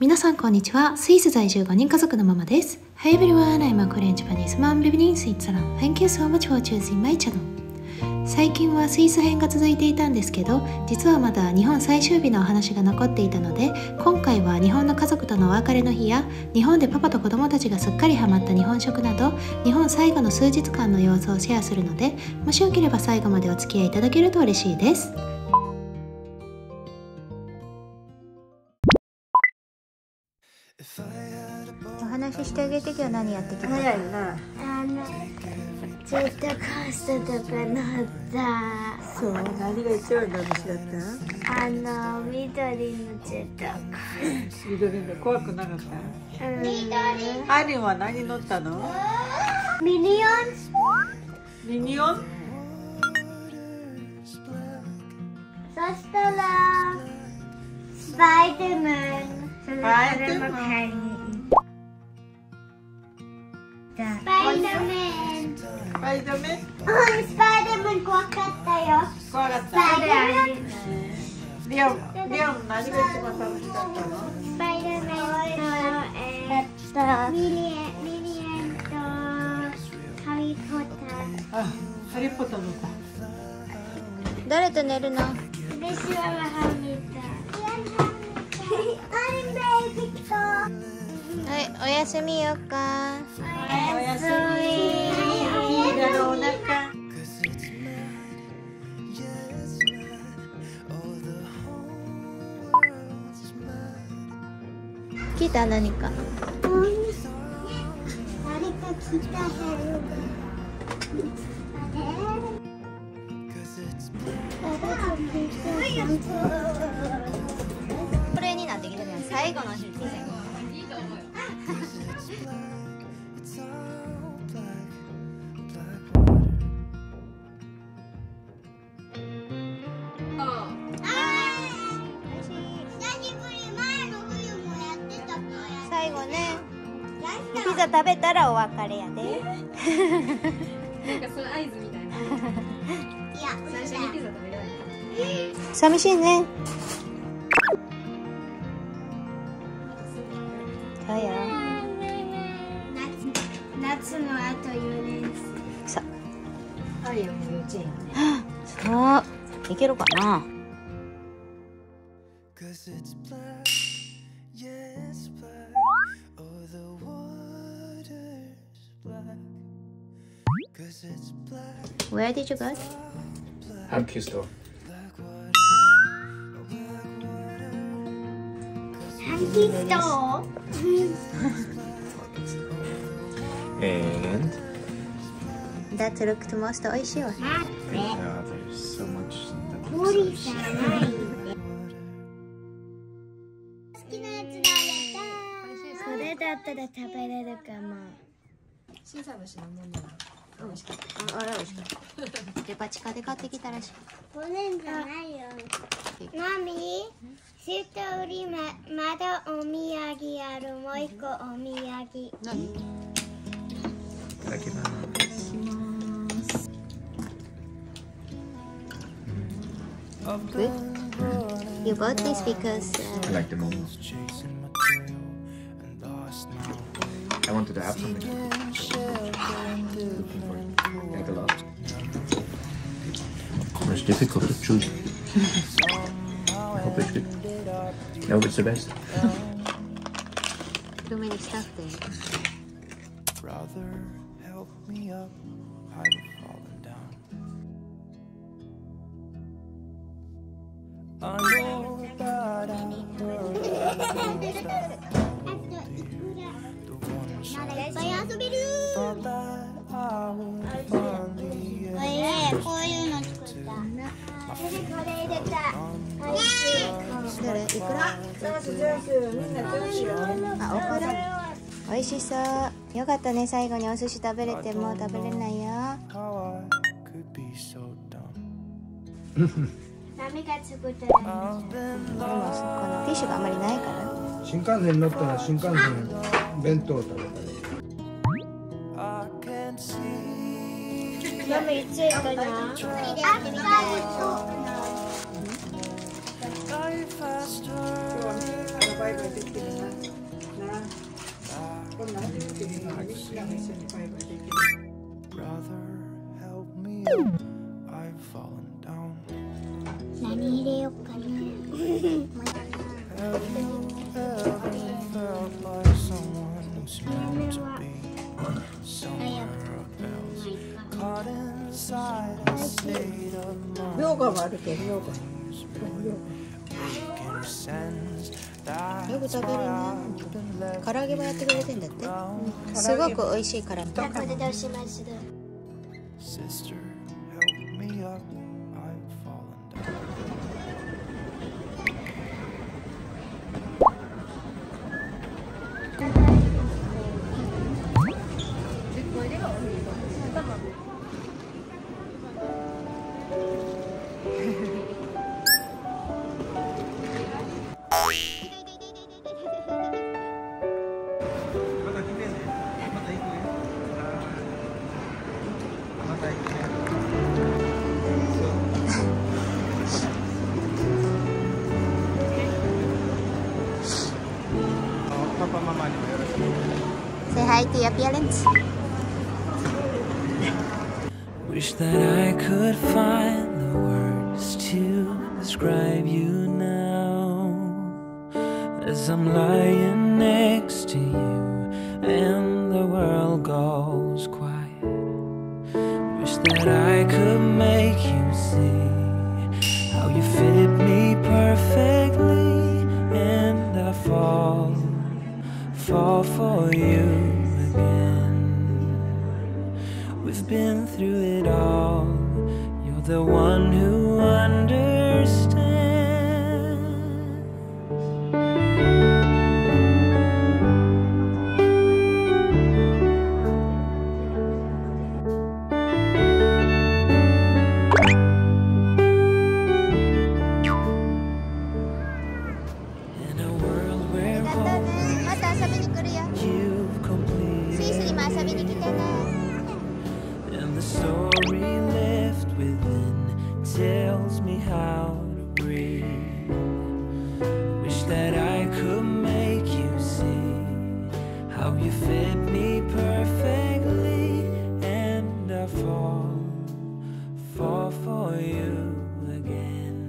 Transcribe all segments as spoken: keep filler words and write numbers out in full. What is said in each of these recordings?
皆さんこんにちは。スイス在住ごにん家族のママです。 Hi everyone, I'm a Korean Japanese mom living in Switzerland. Thank you so much for choosing my channel. 最近はスイス編が続いていたんですけど、実はまだ日本最終日のお話が残っていたので、今回は日本の家族とのお別れの日や、日本でパパと子供たちがすっかりハマった日本食など、日本最後の数日間の様子をシェアするので、もしよければ最後までお付き合いいただけると嬉しいです。お話ししてあげて。今日何やってきたの？早いな。あのジェットコースターとか乗った。そう、何が一番楽しかった？あの緑のジェットコースター。緑の怖くなかった？うん。アリンは何乗ったの？ミニオン。ミニオン？そしたらスパイダーマン。スパイダーマン。スパイダーマン。スパイダーマン。スパイダーマン怖かったよ。怖かった。スパイダーマン。リオン、リオン、何が一番楽しかったの？スパイダーマン。えっと、ミニエ、ミニエンとハリーポッター。あ、ハリーポッターの子。誰と寝るの？私はハリーと。はい、おやすみよか。おやすみ。お腹。来た何か。うん、何か来たよ。これになってきたね。最後の日。最後ね、ピザ食べたらお別れやで。なんかその合図みたいな。いや、最初にピザ食べられない。寂しいね。そうや。夏のあとよねん。さ、あるよもう幼稚園ね。そう、いけるかな。Where did you go? Happy store. Happy store. And that looked most delicious. Yeah, there's so much. So that after that, I can eat it. Shisha was not good.美味しかった。あ、あれ美味しかった。デパ地下で買ってきたらしい。これじゃないよ。マミー、一人ままだお土産ある。もう一個お土産。何？いただきます。いただきます。Good. You bought this because I like the moment. I wanted to have something.Like a lot. It's difficult to choose. I hope it's good. I hope it's the best. Too many stuff there. Brother, help me up. I've fallen down. I know that I'm burning. Don't you?こういうの作った。これ入れた。これいくら？おいしそう。よかったね。最後にお寿司食べれてもう食べれないよ。何が作ってるの？でもそこのティッシュがあまりないから。新幹線乗ったら新幹線弁当食べた。ママ一位かな。あ、そう。今日はパイができるな。なあ。こんな初めて見たのに、一緒にパイができる。何入れようかな。量が悪け量が。よく食べるな。唐揚げもやってくれてんだって、うん、すごく美味しいからみたいな。Say hi to your parents. Wish that I could find the words to describe you now. As I'm lying next to you and the world goes quiet. Wish that I could make you see how you fit me perfectly and I fall.Fall for you again. We've been through it all. You're the one who understands. In a world where both.And the story left within tells me how to breathe. Wish that I could make you see how you fit me perfectly, and I fall, fall for you again.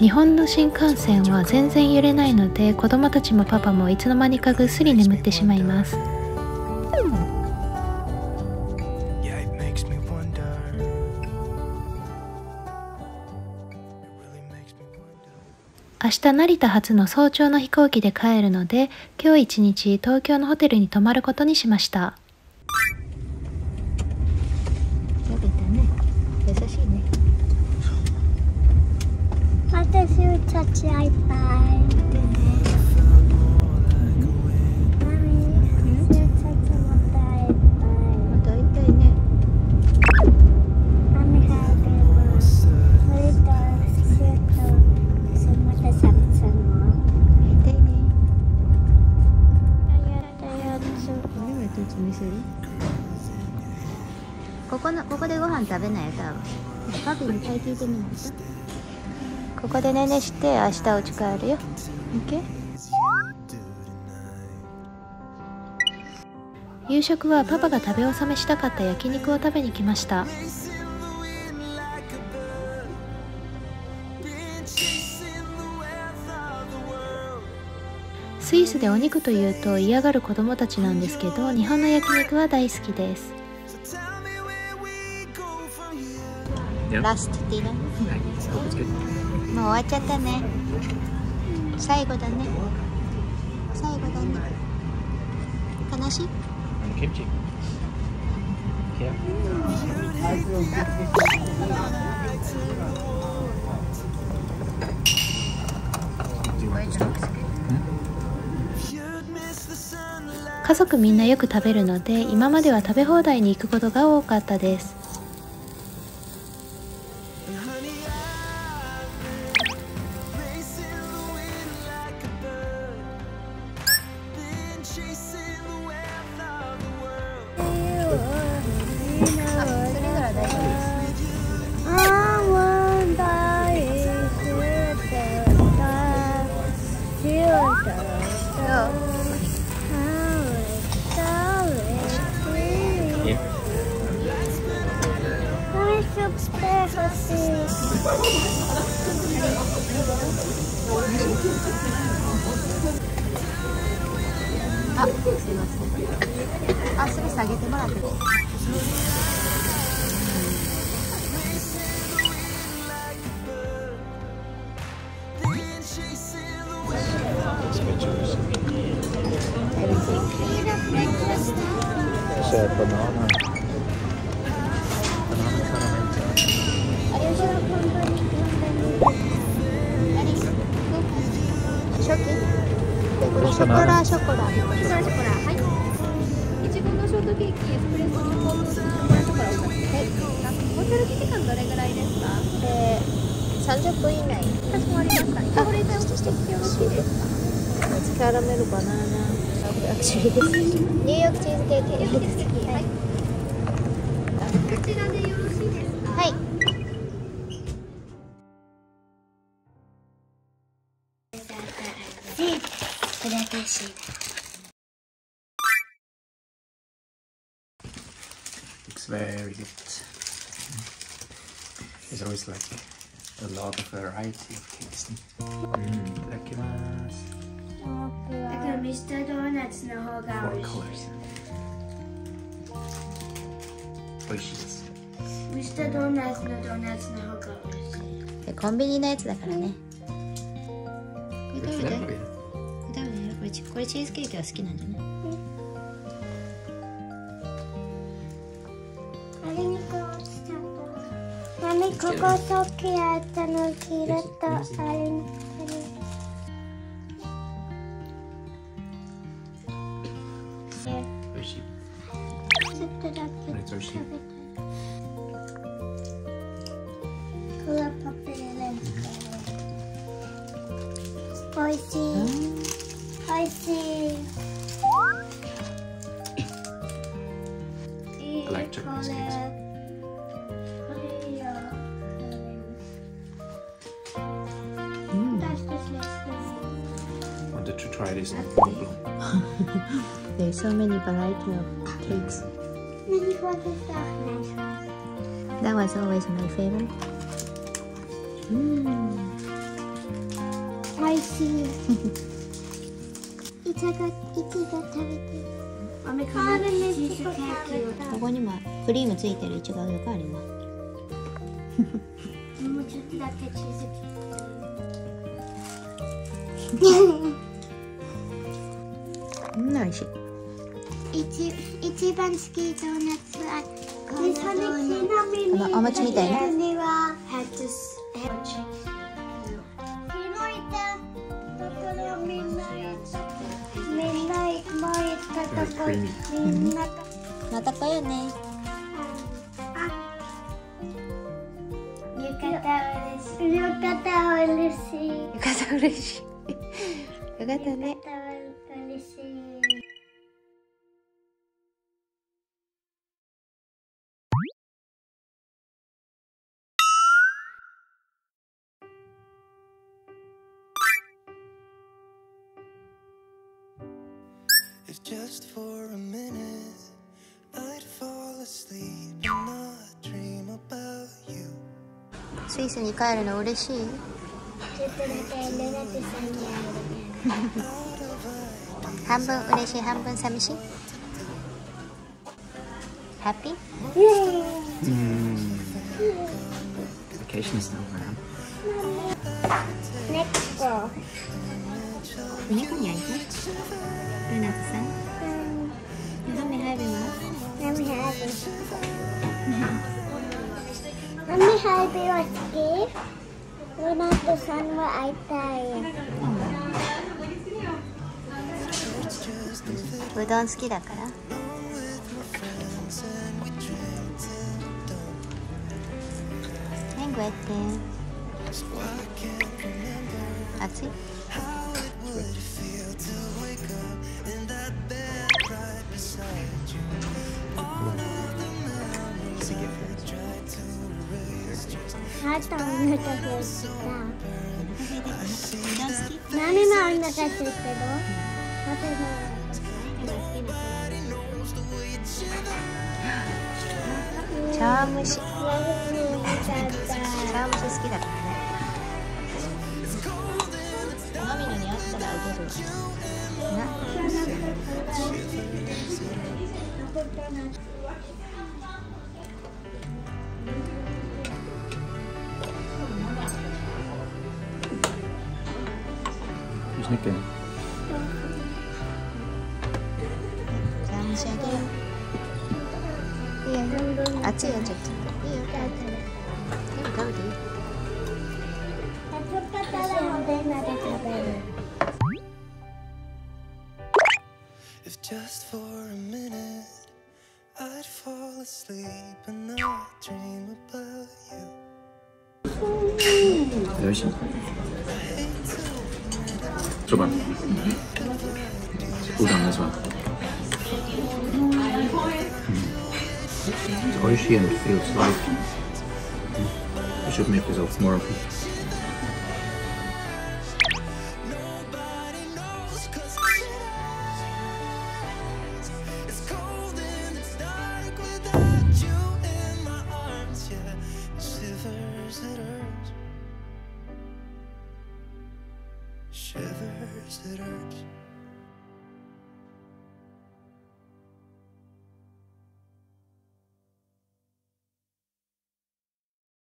日本の新幹線は全然揺れないので、子供たちもパパもいつの間にかぐっすり眠ってしまいます。明日成田発の早朝の飛行機で帰るので、今日一日東京のホテルに泊まることにしました。伸びたね、優しいね。たちはいっぱい。ここのここでご飯食べないよ、多分。パピに聞いてみないと。ここでねねして明日お家帰るよ。OK？ 夕食はパパが食べ納めしたかった焼肉を食べに来ました。スイスでお肉というと嫌がる子供たちなんですけど、日本の焼肉は大好きです。ラストディナー。もう終わっちゃったね。最後だね。最後だね。悲しい？キムチ。家族みんなよく食べるので、今までは食べ放題に行くことが多かったです。あ、すいません。あ、それ下げてもらって。ショコラショコラショコラショコラ、はい。いちごのショートケーキ、エスプレッソのコースショコラショコラ。はい。お働き時間どれぐらいですか？えー、三十分以内。かしこまりました。これでおしてきてよろしいですか？夏キャラメルバナナ。ニューヨークチーズケーキ。ニューヨークチーズケーキ。はい。こちらでよろしいですか？はい。これ私Looks very good. There's always like a lot of variety of cakes. いただきます。だからミスタードーナツの方が美味しい。美味しいです。ミスタードーナツのドーナツの方が美味しい。コンビニのやつだからね。食べて。これチーズケーキは好きなんじゃない？あれに変わっちゃった。マミ、ここときあったの黄色とあれに。おいしい。ちょっとだけ食べたい。これはパペレンツ。おいしい。おいしい。いいこれ。これいいよ。私たちです。Wanted to try this in Poland. There's so many variety of cakes. Many varieties of nice. That was always my favorite. Mmm. おいしい。いちご食べてる。ここにもクリームついてるいちごとかあります。もうちょっとだけチーズケーキ。うん、美味しい。一一番好きドーナツはこのお餅みたいな。く意味。うん、また来ようね。浴衣嬉しい。浴衣嬉しい。浴衣嬉しい。よかったね。嬉しい。If just for a minute I'd fall asleep and not dream about you. スイスに帰るの嬉しい。半分嬉しい、半分寂しい。ハッピー？うん。Vacation is over. 猫。猫に会いたい。ルナさん、マミ入るの？マミ入る。マミ入るは好き？ルナとさんは会いたい。うどん好きだから？天狗って暑い？あとお腹空いた。何もお腹空いてる。茶虫。茶虫好きだからね。好みのにあったらあげるわ。ジャムシャゲ。いいよ。熱いよちょっと。いいよ。でもガウディ。パパパパラおでんまで食べる。If just for a minute I'd fall asleep and not dream about you。よいしょ。Super. Gut an, das war. It's oishy and it feels like I should make this off more often. Shivers, it hurts.